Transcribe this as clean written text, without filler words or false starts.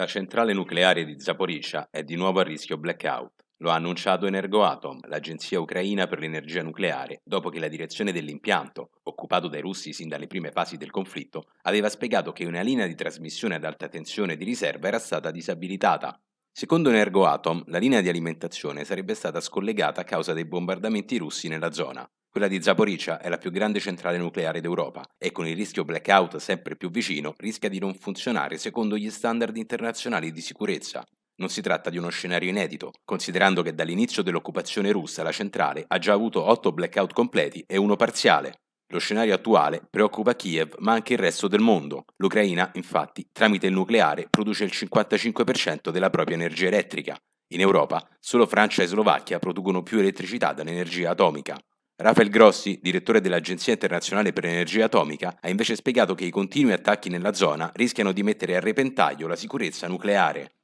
La centrale nucleare di Zaporizhzhia è di nuovo a rischio blackout. Lo ha annunciato Energoatom, l'agenzia ucraina per l'energia nucleare, dopo che la direzione dell'impianto, occupato dai russi sin dalle prime fasi del conflitto, aveva spiegato che una linea di trasmissione ad alta tensione di riserva era stata disabilitata. Secondo Energoatom, la linea di alimentazione sarebbe stata scollegata a causa dei bombardamenti russi nella zona. Quella di Zaporizhzhia è la più grande centrale nucleare d'Europa e con il rischio blackout sempre più vicino rischia di non funzionare secondo gli standard internazionali di sicurezza. Non si tratta di uno scenario inedito, considerando che dall'inizio dell'occupazione russa la centrale ha già avuto 8 blackout completi e uno parziale. Lo scenario attuale preoccupa Kiev, ma anche il resto del mondo. L'Ucraina, infatti, tramite il nucleare produce il 55% della propria energia elettrica. In Europa, solo Francia e Slovacchia producono più elettricità dall'energia atomica. Rafael Grossi, direttore dell'Agenzia Internazionale per l'Energia Atomica, ha invece spiegato che i continui attacchi nella zona rischiano di mettere a repentaglio la sicurezza nucleare.